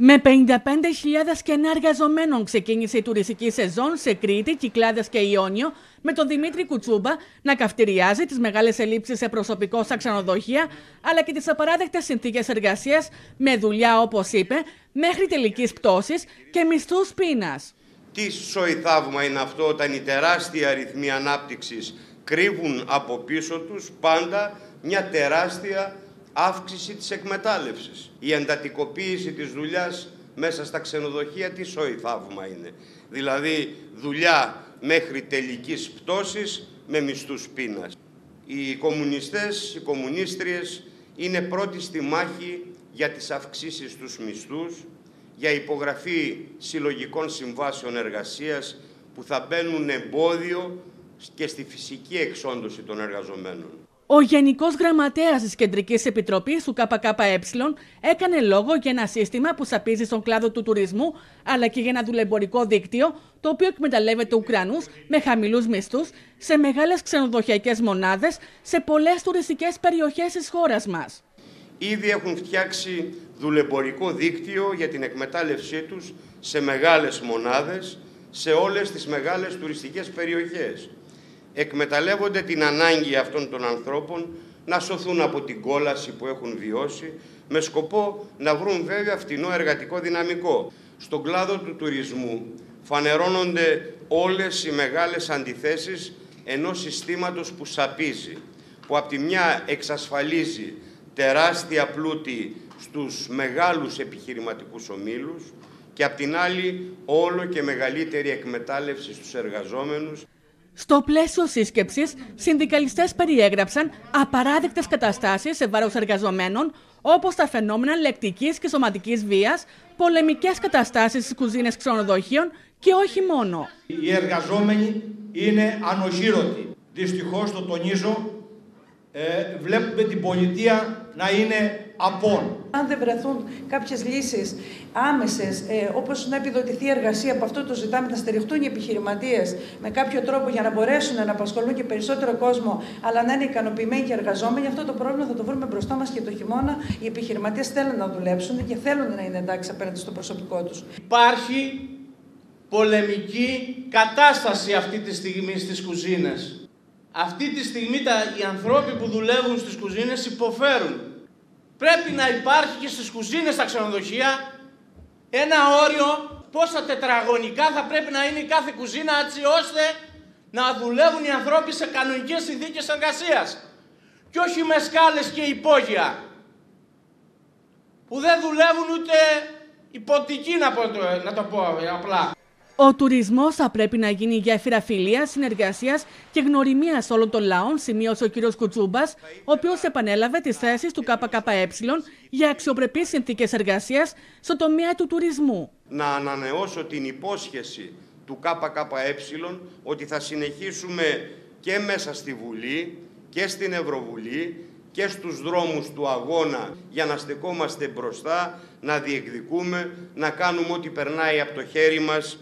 Με 55.000 κενά εργαζομένων ξεκίνησε η τουριστική σεζόν σε Κρήτη, Κυκλάδες και Ιόνιο, με τον Δημήτρη Κουτσούμπα να καυτηριάζει τις μεγάλες ελλείψεις σε προσωπικό στα ξενοδοχεία, αλλά και τις απαράδεκτες συνθήκες εργασίας με δουλειά, όπως είπε, μέχρι τελικής πτώσης και μισθούς πείνας. Τι σοϊθαύμα είναι αυτό, όταν οι τεράστιοι αριθμοί ανάπτυξης κρύβουν από πίσω τους πάντα μια τεράστια αύξηση της εκμετάλλευσης. Η εντατικοποίηση της δουλειάς μέσα στα ξενοδοχεία τι σοϊθαύμα είναι. Δηλαδή δουλειά μέχρι τελικής πτώσης με μισθούς πείνας. Οι κομμουνιστές, οι κομμουνίστριες είναι πρώτοι στη μάχη για τις αυξήσεις στους μισθούς, για υπογραφή συλλογικών συμβάσεων εργασίας που θα μπαίνουν εμπόδιο και στη φυσική εξόντωση των εργαζομένων. Ο Γενικός Γραμματέας της Κεντρικής Επιτροπής του ΚΚΕ έκανε λόγο για ένα σύστημα που σαπίζει στον κλάδο του τουρισμού, αλλά και για ένα δουλεμπορικό δίκτυο, το οποίο εκμεταλλεύεται Ουκρανούς με χαμηλούς μισθούς σε μεγάλες ξενοδοχειακές μονάδες σε πολλές τουριστικές περιοχές της χώρας μας. Ήδη έχουν φτιάξει δουλεμπορικό δίκτυο για την εκμετάλλευσή τους σε μεγάλες μονάδες, σε όλες τις μεγάλες τουριστικές περιοχές. Εκμεταλλεύονται την ανάγκη αυτών των ανθρώπων να σωθούν από την κόλαση που έχουν βιώσει, με σκοπό να βρουν βέβαια φτηνό εργατικό δυναμικό. Στον κλάδο του τουρισμού φανερώνονται όλες οι μεγάλες αντιθέσεις ενός συστήματος που σαπίζει, που από τη μια εξασφαλίζει τεράστια πλούτη στους μεγάλους επιχειρηματικούς ομίλους και από την άλλη όλο και μεγαλύτερη εκμετάλλευση στους εργαζόμενους. Στο πλαίσιο σύσκεψης, συνδικαλιστές περιέγραψαν απαράδεκτες καταστάσεις σε βάρος εργαζομένων, όπως τα φαινόμενα λεκτικής και σωματικής βίας, πολεμικές καταστάσεις στις κουζίνες ξενοδοχείων και όχι μόνο. Οι εργαζόμενοι είναι ανοχήρωτοι. Δυστυχώς, το τονίζω, βλέπουμε την πολιτεία να είναι απόν. Αν δεν βρεθούν κάποιες λύσεις άμεσες, όπως να επιδοτηθεί η εργασία, από αυτό το ζητάμε, να στεριχτούν οι επιχειρηματίες με κάποιο τρόπο για να μπορέσουν να απασχολούν και περισσότερο κόσμο, αλλά να είναι ικανοποιημένοι και εργαζόμενοι, αυτό το πρόβλημα θα το βρούμε μπροστά μας και το χειμώνα. Οι επιχειρηματίες θέλουν να δουλέψουν και θέλουν να είναι εντάξει απέναντι στο προσωπικό τους. Υπάρχει πολεμική κατάσταση αυτή τη στιγμή στις κουζίνες. Αυτή τη στιγμή οι ανθρώποι που δουλεύουν στις κουζίνες υποφέρουν. Πρέπει να υπάρχει και στις κουζίνες στα ξενοδοχεία ένα όριο πόσα τετραγωνικά θα πρέπει να είναι η κάθε κουζίνα, έτσι ώστε να δουλεύουν οι ανθρώποι σε κανονικές συνθήκες εργασίας. Και όχι με σκάλες και υπόγεια, που δεν δουλεύουν ούτε υποτική, να το πω απλά. Ο τουρισμός θα πρέπει να γίνει γέφυρα φιλίας, συνεργασίας και γνωριμίας όλων των λαών, σημείωσε ο κ. Κουτσούμπας, ο οποίος επανέλαβε τις θέσεις του ΚΚΕ για αξιοπρεπείς συνθήκες εργασίας στο τομέα του τουρισμού. Να ανανεώσω την υπόσχεση του ΚΚΕ ότι θα συνεχίσουμε και μέσα στη Βουλή και στην Ευρωβουλή και στους δρόμους του αγώνα για να στεκόμαστε μπροστά, να διεκδικούμε, να κάνουμε ό,τι περνάει από το χέρι μας.